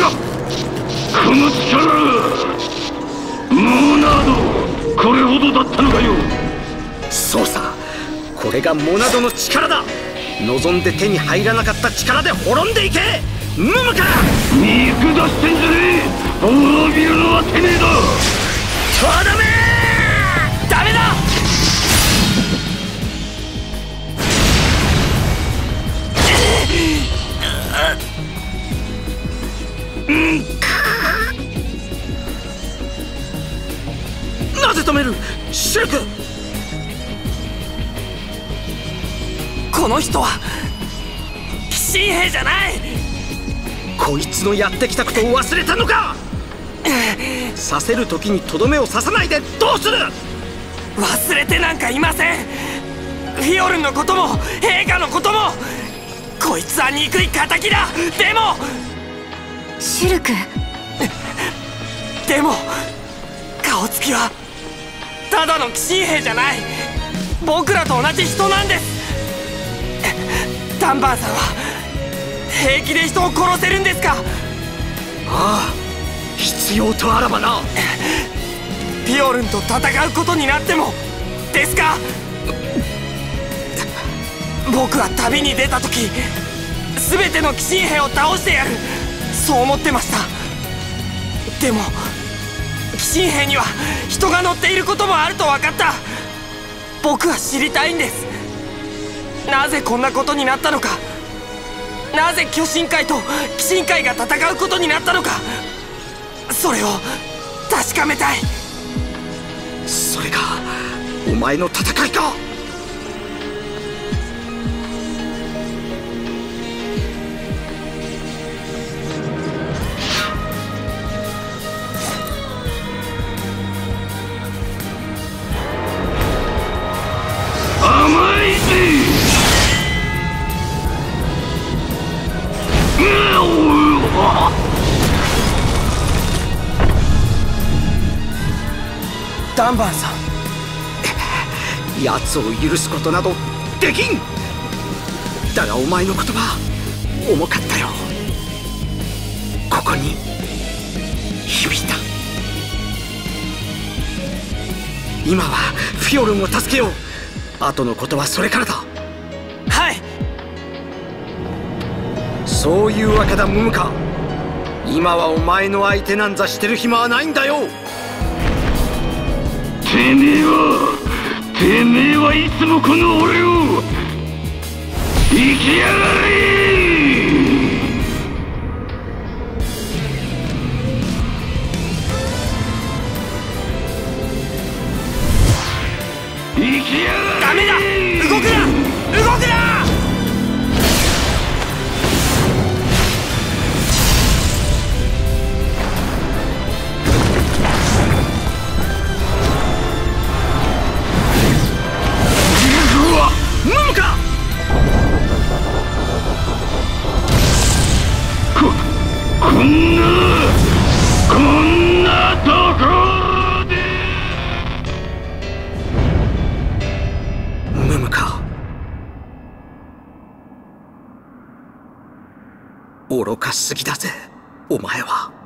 れがこの力、モナド、これほどだったのかよ。そうさ、これがモナドの力だ。望んで手に入らなかった力で滅んでいけ、ムムカ。見下してんじゃねえ、滅びるのはてめえだ。とどめー、ダメだ。なぜ止める、シュルク。この人は騎士兵じゃない。こいつのやってきたことを忘れたのか。させる時にとどめを刺さないでどうする。忘れてなんかいません。フィオルンのことも陛下のことも、こいつは憎い仇だ。でもシュルク、でも顔つきはただの騎士兵じゃない。僕らと同じ人なんです。タンバーさんは平気で人を殺せるんですか。ああ、必要とあらばな。ピオルンと戦うことになってもですか。僕は旅に出た時、全ての騎士兵を倒してやる、そう思ってました。でも騎士兵には人が乗っていることもあると分かった。僕は知りたいんです。なぜこんなことになったのか、なぜ巨神会と騎士会が戦うことになったのか、それを確かめたい。それがお前の戦いか。ダンバーさん、奴を許すことなどできん。だがお前の言葉、重かったよ。ここに響いた。今はフィオルンを助けよう。後のことはそれからだ。はい、そういうわけだムムカ。今はお前の相手なんざしてる暇はないんだよ。てめえはいつもこの俺を生きやがれ、生きやがれ。ダメだ、動くな、動くな。こんなところでムムカ、愚かすぎだぜお前は。